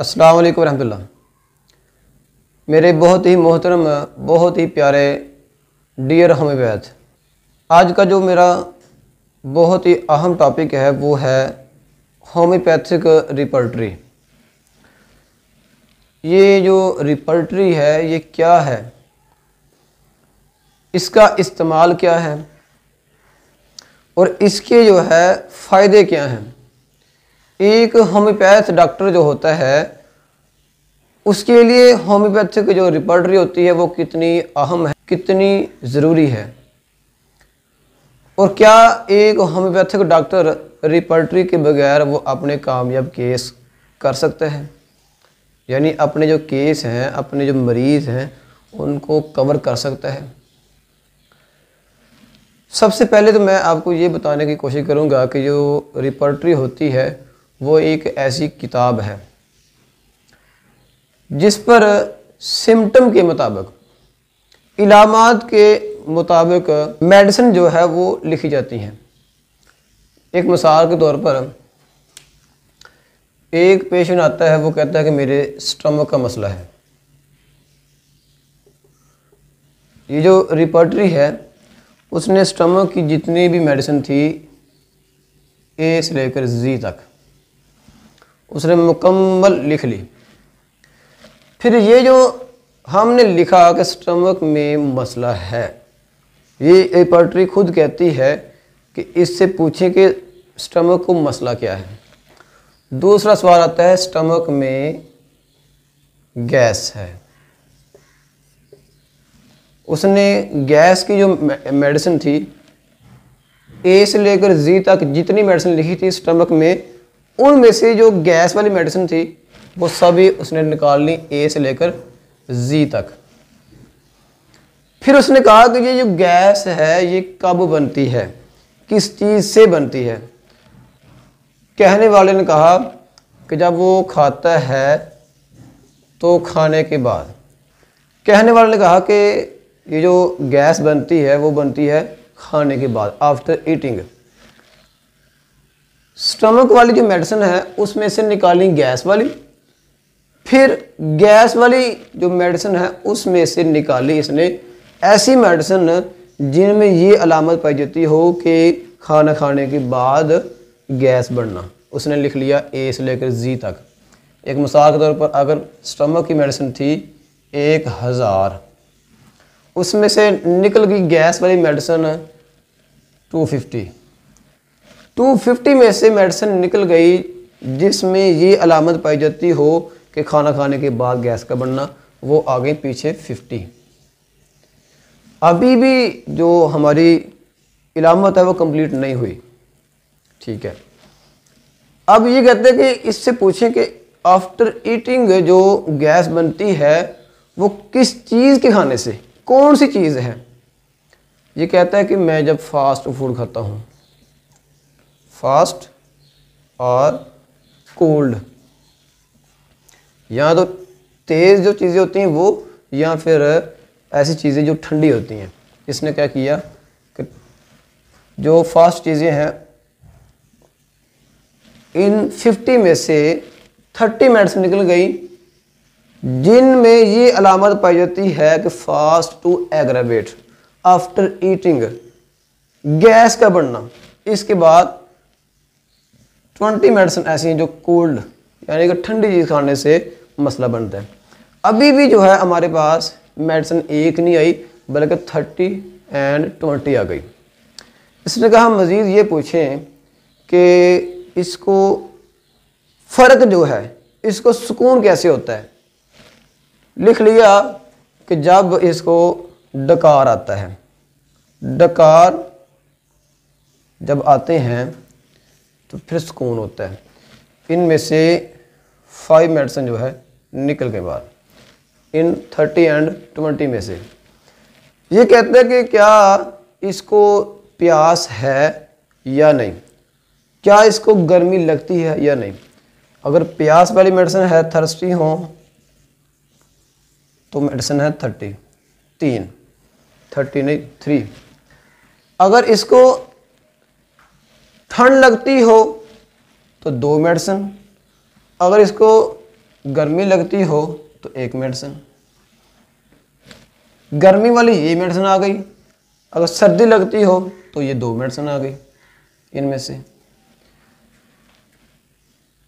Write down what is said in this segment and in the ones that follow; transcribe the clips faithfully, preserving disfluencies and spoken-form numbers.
अस्सलाम वालेकुम रहमतुल्लाह। मेरे बहुत ही मोहतरम बहुत ही प्यारे डियर हम वैद, आज का जो मेरा बहुत ही अहम टॉपिक है वो है होम्योपैथिक रिपर्टरी। ये जो रिपर्टरी है ये क्या है, इसका इस्तेमाल क्या है और इसके जो है फ़ायदे क्या हैं। एक होम्योपैथ डॉक्टर जो होता है उसके लिए होम्योपैथिक जो रिपर्टरी होती है वो कितनी अहम है, कितनी ज़रूरी है और क्या एक होम्योपैथिक डॉक्टर रिपर्टरी के बगैर वो अपने कामयाब केस कर सकते हैं, यानी अपने जो केस हैं, अपने जो मरीज़ हैं उनको कवर कर सकता है। सबसे पहले तो मैं आपको ये बताने की कोशिश करूँगा कि जो रिपर्टरी होती है वो एक ऐसी किताब है जिस पर सिम्टम के मुताबिक, इलामात के मुताबिक मेडिसिन जो है वो लिखी जाती हैं। एक मिसाल के तौर पर एक पेशेंट आता है, वो कहता है कि मेरे स्टमक का मसला है। ये जो रिपर्टरी है उसने स्टमक की जितनी भी मेडिसिन थी ए से लेकर जी तक उसने मुकम्मल लिख ली। फिर ये जो हमने लिखा कि स्टमक में मसला है, ये रिपर्टरी खुद कहती है कि इससे पूछें कि स्टमक को मसला क्या है। दूसरा सवाल आता है स्टमक में गैस है, उसने गैस की जो मेडिसिन थी ए से लेकर जी तक जितनी मेडिसिन लिखी थी स्टमक में, उनमें से जो गैस वाली मेडिसिन थी वो सभी उसने निकाल ली ए से लेकर जी तक। फिर उसने कहा कि ये जो गैस है ये कब बनती है, किस चीज़ से बनती है। कहने वाले ने कहा कि जब वो खाता है तो खाने के बाद। कहने वाले ने कहा कि ये जो गैस बनती है वो बनती है खाने के बाद, आफ्टर ईटिंग। स्टमक वाली जो मेडिसिन है उसमें से निकाली गैस वाली, फिर गैस वाली जो मेडिसिन है उसमें से निकाली इसने ऐसी मेडिसिन जिनमें ये अलामत पाई जाती हो कि खाना खाने के बाद गैस बनना, उसने लिख लिया ए से लेकर जी तक। एक मिसाल के तौर पर अगर स्टमक की मेडिसिन थी एक हज़ार, उसमें से निकल गई गैस वाली medicine two fifty. Two fifty में से मेडिसिन निकल गई जिसमें ये अलामत पाई जाती हो कि खाना खाने के बाद गैस का बनना, वो आ गई पीछे फिफ्टी। अभी भी जो हमारी इलामत है वो कंप्लीट नहीं हुई, ठीक है। अब ये कहते हैं कि इससे पूछें कि आफ्टर ईटिंग जो गैस बनती है वो किस चीज़ के खाने से, कौन सी चीज़ है। ये कहता है कि मैं जब फास्ट फूड खाता हूँ, फास्ट और कोल्ड, या तो तेज़ जो चीज़ें होती हैं वो, या फिर ऐसी चीज़ें जो ठंडी होती हैं। इसने क्या किया कि जो फास्ट चीज़ें हैं इन फिफ्टी में से थर्टी मिनट्स निकल गई जिनमें ये अलामत पाई जाती है कि fast to aggravate, after eating gas का बढ़ना। इसके बाद ट्वेंटी मिनट्स ऐसी हैं जो कोल्ड यानी कि ठंडी चीज़ खाने से मसला बनता है। अभी भी जो है हमारे पास मेडिसिन एक नहीं आई बल्कि थर्टी एंड ट्वेंटी आ गई। इसने कहा मज़ीद ये पूछें कि इसको फ़र्क जो है, इसको सुकून कैसे होता है। लिख लिया कि जब इसको डकार आता है, डकार जब आते हैं तो फिर सुकून होता है। इनमें से फाइव मेडिसिन जो है निकल के बाद इन थर्टी एंड ट्वेंटी में से। ये कहते हैं कि क्या इसको प्यास है या नहीं, क्या इसको गर्मी लगती है या नहीं। अगर प्यास वाली मेडिसिन है थर्स्टी हो तो मेडिसिन है थर्टी, तीन थर्टी नहीं थ्री। अगर इसको ठंड लगती हो तो दो मेडिसिन, अगर इसको गर्मी लगती हो तो एक मेडिसिन, गर्मी वाली ये मेडिसिन आ गई। अगर सर्दी लगती हो तो ये दो मेडिसिन आ गई। इनमें से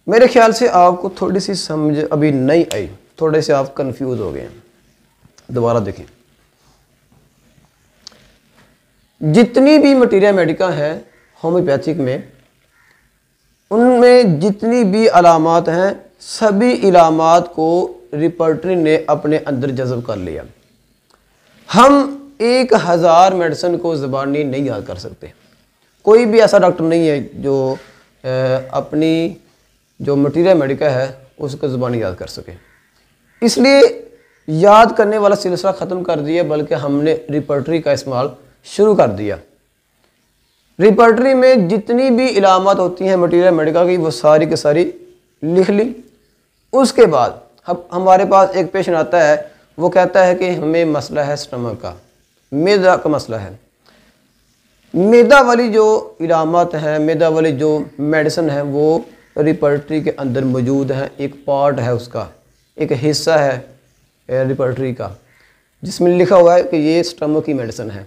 मेरे ख्याल से आपको थोड़ी सी समझ अभी नहीं आई, थोड़े से आप कंफ्यूज हो गए हैं। दोबारा देखें, जितनी भी मटीरिया मेडिका है होम्योपैथिक में, उनमें जितनी भी अलामात हैं सभी इलामात को रिपर्टरी ने अपने अंदर जज्ब कर लिया। हम एक हज़ार मेडिसिन को ज़बानी नहीं याद कर सकते। कोई भी ऐसा डॉक्टर नहीं है जो अपनी जो मटीरिया मेडिका है उसको ज़बानी याद कर सके, इसलिए याद करने वाला सिलसिला ख़त्म कर दिया, बल्कि हमने रिपर्टरी का इस्तेमाल शुरू कर दिया। रिपर्टरी में जितनी भी इलामत होती हैं मटीरियल मेडिका की वो सारी की सारी लिख ली। उसके बाद हम हमारे पास एक पेशेंट आता है, वो कहता है कि हमें मसला है स्टमक का, मैदा का मसला है। मैदा वाली जो इलामत हैं, मैदा वाली जो मेडिसिन है वो रिपर्टरी के अंदर मौजूद हैं। एक पार्ट है उसका, एक हिस्सा है रिपर्टरी का जिसमें लिखा हुआ है कि ये स्टमक की मेडिसिन है।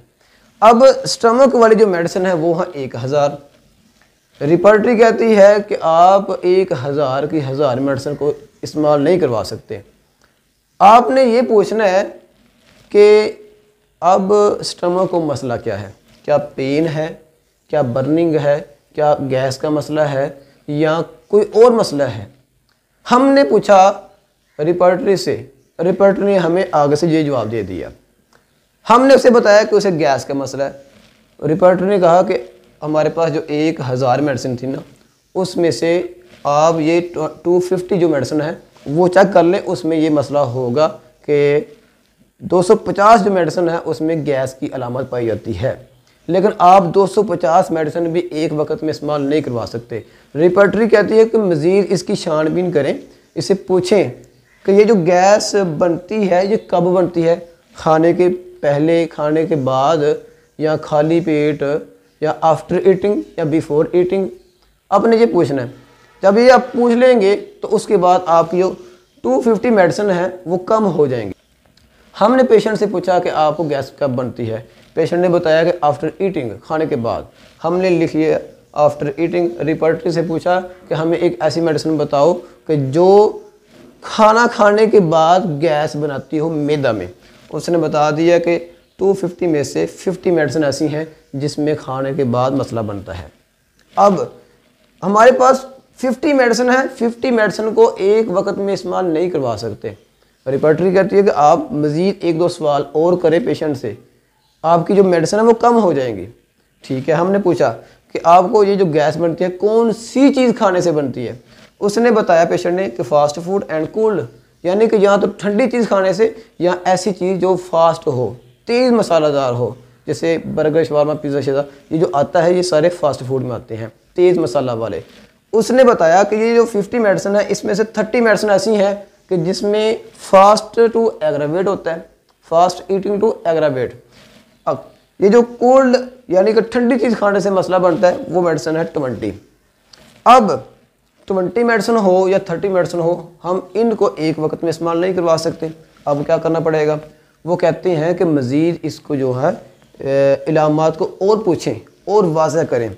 अब स्टमक वाली जो मेडिसिन है वो है एक हज़ार। रिपर्टरी कहती है कि आप एक हज़ार की हज़ार मेडिसिन को इस्तेमाल नहीं करवा सकते। आपने ये पूछना है कि अब स्टमक को मसला क्या है, क्या पेन है, क्या बर्निंग है, क्या गैस का मसला है या कोई और मसला है। हमने पूछा रिपर्टरी से, रिपर्टरी ने हमें आगे से ये जवाब दे दिया। हमने उसे बताया कि उसे गैस का मसला है। रिपोर्टर ने कहा कि हमारे पास जो एक हज़ार मेडिसिन थी ना, उसमें से आप ये टू फिफ्टी जो मेडिसिन है वो चेक कर लें, उसमें ये मसला होगा कि दो सौ पचास जो मेडिसिन है उसमें गैस की अलामत पाई जाती है, लेकिन आप दो सौ पचास मेडिसिन भी एक वक्त में इस्तेमाल नहीं करवा सकते। रिपोर्टरी कहती है कि मज़ीद इसकी छानबीन करें, इसे पूछें कि ये जो गैस बनती है ये कब बनती है, खाने के पहले, खाने के बाद या खाली पेट या आफ्टर ईटिंग या बिफोर ईटिंग। आपने ये पूछना है। जब ये आप पूछ लेंगे तो उसके बाद आपकी जो दो सौ पचास मेडिसिन है वो कम हो जाएंगे। हमने पेशेंट से पूछा कि आपको गैस कब बनती है, पेशेंट ने बताया कि आफ्टर ईटिंग, खाने के बाद। हमने लिख लिया आफ्टर ईटिंग। रिपोर्टर से पूछा कि हमें एक ऐसी मेडिसिन बताओ कि जो खाना खाने के बाद गैस बनाती हो मैदा में। उसने बता दिया कि दो सौ पचास में से पचास मेडिसिन ऐसी हैं जिसमें खाने के बाद मसला बनता है। अब हमारे पास पचास मेडिसिन है, पचास मेडिसिन को एक वक्त में इस्तेमाल नहीं करवा सकते। रिपोर्टरी कहती है कि आप मज़ीद एक दो सवाल और करें पेशेंट से, आपकी जो मेडिसिन है वो कम हो जाएंगी। ठीक है, हमने पूछा कि आपको ये जो गैस बनती है कौन सी चीज़ खाने से बनती है। उसने बताया पेशेंट ने कि फ़ास्ट फूड एंड कोल्ड, यानी कि या तो ठंडी चीज़ खाने से या ऐसी चीज़ जो फास्ट हो, तेज़ मसालादार हो, जैसे बर्गर, शवारमा, पिज़्ज़ा शिज़ा, ये जो आता है ये सारे फास्ट फूड में आते हैं, तेज़ मसाला वाले। उसने बताया कि ये जो पचास मेडिसिन है इसमें से तीस मेडिसिन ऐसी हैं कि जिसमें फास्ट टू एग्रावेट होता है, फास्ट ईटिंग टू एग्रावेट। अब ये जो कोल्ड यानी कि ठंडी चीज़ खाने से मसला बनता है वो मेडिसिन है बीस। अब बीस मेडिसिन हो या तीस मेडिसिन हो, हम इनको एक वक्त में इस्तेमाल नहीं करवा सकते। अब क्या करना पड़ेगा, वो कहते हैं कि मज़ीद इसको जो है इलामात को और पूछें और वाज़ह करें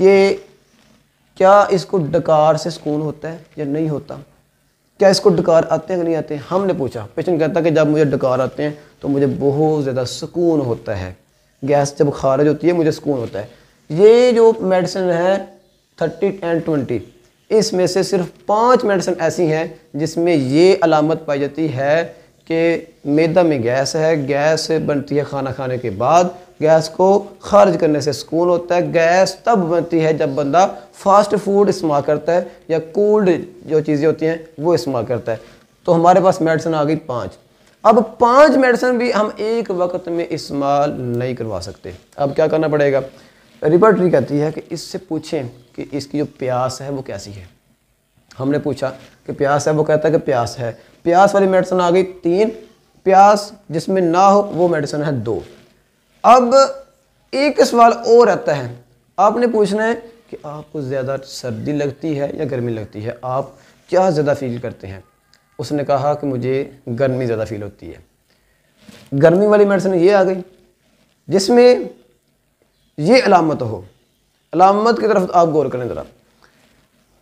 कि क्या इसको डकार से सुकून होता है या नहीं होता, क्या इसको डकार आते हैं कि नहीं आते हैं। हमने पूछा, पेशेंट कहता है कि जब मुझे डकार आते हैं तो मुझे बहुत ज़्यादा सुकून होता है, गैस जब खारिज होती है मुझे सुकून होता है। ये जो मेडिसिन है थर्टी एंड ट्वेंटी, इसमें से सिर्फ पाँच मेडिसिन ऐसी हैं जिसमें ये अलामत पाई जाती है कि मैदा में गैस है, गैस बनती है खाना खाने के बाद, गैस को खारिज करने से सुकून होता है। गैस तब बनती है जब बंदा फास्ट फूड इस्तेमाल करता है या कोल्ड जो चीज़ें होती हैं वो इस्तेमाल करता है। तो हमारे पास मेडिसिन आ गई पाँच। अब पाँच मेडिसिन भी हम एक वक्त में इस्तेमाल नहीं करवा सकते। अब क्या करना पड़ेगा, रिपोर्टरी कहती है कि इससे पूछें कि इसकी जो प्यास है वो कैसी है। हमने पूछा कि प्यास है, वो कहता है कि प्यास है। प्यास वाली मेडिसिन आ गई तीन, प्यास जिसमें ना हो वो मेडिसिन है दो। अब एक सवाल और रहता है, आपने पूछना है कि आपको ज़्यादा सर्दी लगती है या गर्मी लगती है, आप क्या ज़्यादा फील करते हैं। उसने कहा कि मुझे गर्मी ज़्यादा फील होती है। गर्मी वाली मेडिसिन ये आ गई जिसमें ये अलामत हो। अलामत की तरफ आप गौर करें ज़रा।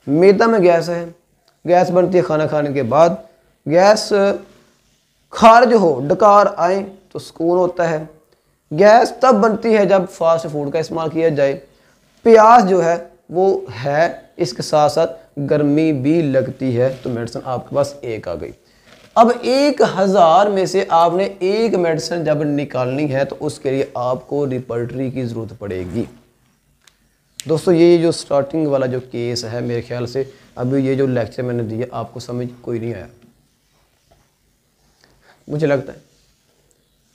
मैदा में गैस है, गैस बनती है खाना खाने के बाद। गैस खारिज हो, डकार आए तो सुकून होता है। गैस तब बनती है जब फास्ट फूड का इस्तेमाल किया जाए। प्यास जो है वो है, इसके साथ साथ गर्मी भी लगती है। तो मेडिसिन आपके पास एक आ गई। अब एक हज़ार में से आपने एक मेडिसिन जब निकालनी है तो उसके लिए आपको रिपर्टरी की ज़रूरत पड़ेगी। दोस्तों ये जो स्टार्टिंग वाला जो केस है, मेरे ख्याल से अभी ये जो लेक्चर मैंने दिया आपको समझ कोई नहीं आया मुझे लगता है,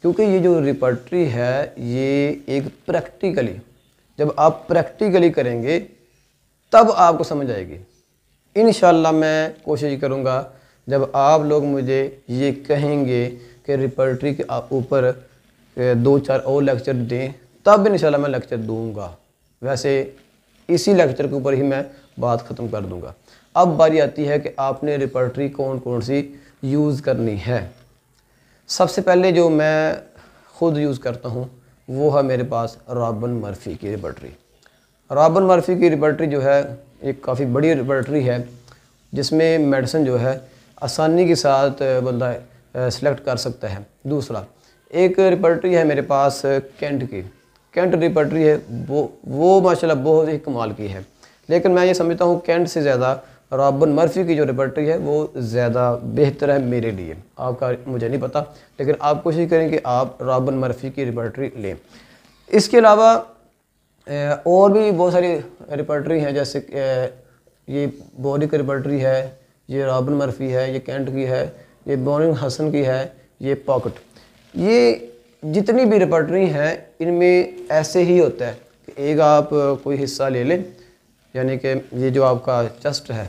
क्योंकि ये जो रिपर्टरी है ये एक प्रैक्टिकली, जब आप प्रैक्टिकली करेंगे तब आपको समझ आएगी। इंशाल्लाह मैं कोशिश करूँगा जब आप लोग मुझे ये कहेंगे कि रिपर्टरी के आप ऊपर दो चार और लेक्चर दें, तब इंशाल्लाह मैं लेक्चर दूँगा। वैसे इसी लेक्चर के ऊपर ही मैं बात ख़त्म कर दूँगा। अब बारी आती है कि आपने रिपर्टरी कौन कौन सी यूज़ करनी है। सबसे पहले जो मैं ख़ुद यूज़ करता हूँ वो है मेरे पास रॉबिन मर्फी की रिपर्टरी। रॉबिन मर्फी की रिपर्टरी जो है एक काफ़ी बड़ी रिपर्टरी है जिसमें मेडिसिन जो है आसानी के साथ बंदा सेलेक्ट कर सकता है। दूसरा एक रिपर्टरी है मेरे पास केंट की। केंट रिपर्टरी है वो वो माशाल्लाह बहुत ही कमाल की है, लेकिन मैं ये समझता हूँ केंट से ज़्यादा रॉबिन मर्फी की जो रिपर्टरी है वो ज़्यादा बेहतर है मेरे लिए। आपका मुझे नहीं पता, लेकिन आप कोशिश करें कि आप रॉबिन मर्फी की रिपर्टरी लें। इसके अलावा और भी बहुत सारी रिपर्टरी हैं, जैसे ये बोरी की रिपर्टरी है, ये रॉबिन मर्फी है, ये केंट की है, ये बोनिंग हसन की है, ये पॉकेट। ये जितनी भी रिपर्टरी हैं इनमें ऐसे ही होता है कि एक आप कोई हिस्सा ले लें, यानी कि ये जो आपका चेस्ट है,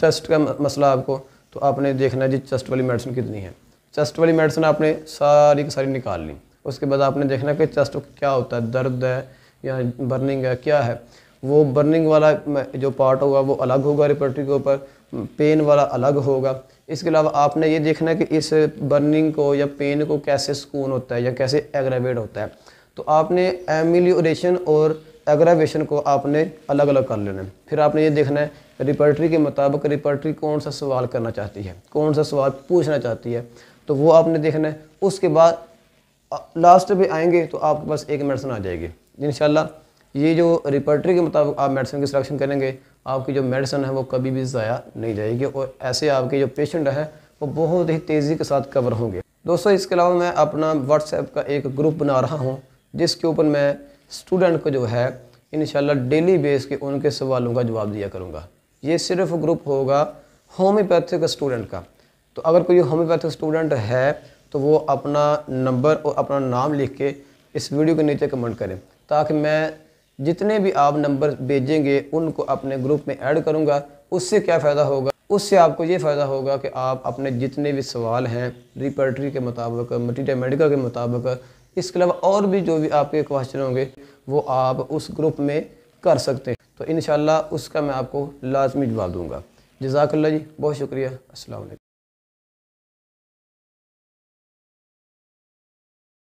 चेस्ट का मसला आपको, तो आपने देखना जी चेस्ट वाली मेडिसिन कितनी है। चेस्ट वाली मेडिसिन आपने सारी की सारी निकाल ली, उसके बाद आपने देखना कि चेस्ट क्या होता है, दर्द है या बर्निंग है, क्या है। वो बर्निंग वाला जो पार्ट होगा वो अलग होगा रिपर्टरी के ऊपर, पेन वाला अलग होगा। इसके अलावा आपने ये देखना है कि इस बर्निंग को या पेन को कैसे सुकून होता है या कैसे एग्रावेट होता है। तो आपने एमिलियोरेशन और एग्रावेशन को आपने अलग अलग कर लेना है। फिर आपने ये देखना है रिपर्टरी के मुताबिक रिपर्टरी कौन सा सवाल करना चाहती है, कौन सा सवाल पूछना चाहती है, तो वो आपने देखना है। उसके बाद लास्ट पे आएंगे तो आपके पास एक मेडिसिन आ जाएगी। इंशाल्लाह ये जो रिपर्टरी के मुताबिक आप मेडिसिन की सिलेक्शन करेंगे, आपकी जो मेडिसिन है वो कभी भी ज़ाया नहीं जाएगी और ऐसे आपके जो पेशेंट है वो बहुत ही तेज़ी के साथ कवर होंगे। दोस्तों इसके अलावा मैं अपना व्हाट्सएप का एक ग्रुप बना रहा हूँ जिसके ऊपर मैं स्टूडेंट को जो है इंशाल्लाह डेली बेस के उनके सवालों का जवाब दिया करूँगा। ये सिर्फ ग्रुप होगा होम्योपैथिक स्टूडेंट का। तो अगर कोई होम्योपैथिक स्टूडेंट है तो वो अपना नंबर और अपना नाम लिख के इस वीडियो के नीचे कमेंट करें, ताकि मैं जितने भी आप नंबर भेजेंगे उनको अपने ग्रुप में ऐड करूंगा। उससे क्या फ़ायदा होगा, उससे आपको ये फ़ायदा होगा कि आप अपने जितने भी सवाल हैं रिपर्टरी के मुताबिक, मटीरिया मेडिका के मुताबिक, इसके अलावा और भी जो भी आपके क्वेश्चन होंगे वो आप उस ग्रुप में कर सकते हैं। तो इंशाल्लाह उसका मैं आपको लाजमी जवाब दूँगा। जज़ाकल्लाह जी, बहुत शुक्रिया। अस्सलाम वालेकुम।